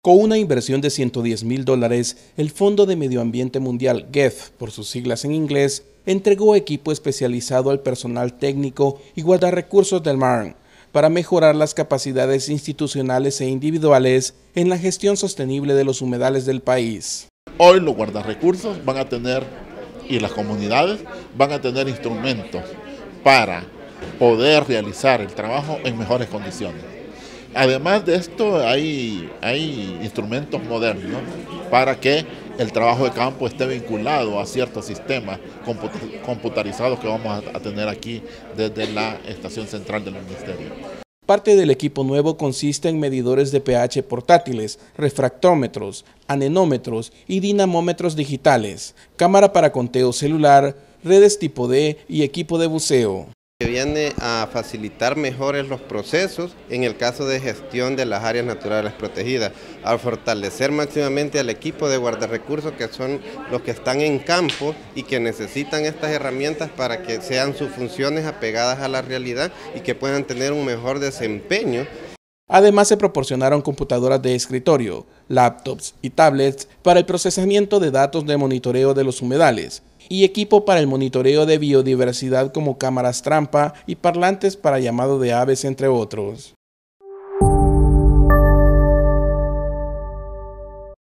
Con una inversión de $110.000, el Fondo de Medio Ambiente Mundial, GEF, por sus siglas en inglés, entregó equipo especializado al personal técnico y guardarrecursos del MARN para mejorar las capacidades institucionales e individuales en la gestión sostenible de los humedales del país. Hoy los guardarrecursos van a tener, y las comunidades, van a tener instrumentos para poder realizar el trabajo en mejores condiciones. Además de esto, hay instrumentos modernos para que el trabajo de campo esté vinculado a ciertos sistemas computarizados que vamos a tener aquí desde la estación central del Ministerio. Parte del equipo nuevo consiste en medidores de pH portátiles, refractómetros, anemómetros y dinamómetros digitales, cámara para conteo celular, redes tipo D y equipo de buceo. Que viene a facilitar mejores los procesos en el caso de gestión de las áreas naturales protegidas, a fortalecer máximamente al equipo de guardarrecursos, que son los que están en campo y que necesitan estas herramientas para que sean sus funciones apegadas a la realidad y que puedan tener un mejor desempeño. Además, se proporcionaron computadoras de escritorio, laptops y tablets para el procesamiento de datos de monitoreo de los humedales, y equipo para el monitoreo de biodiversidad como cámaras trampa y parlantes para llamado de aves, entre otros.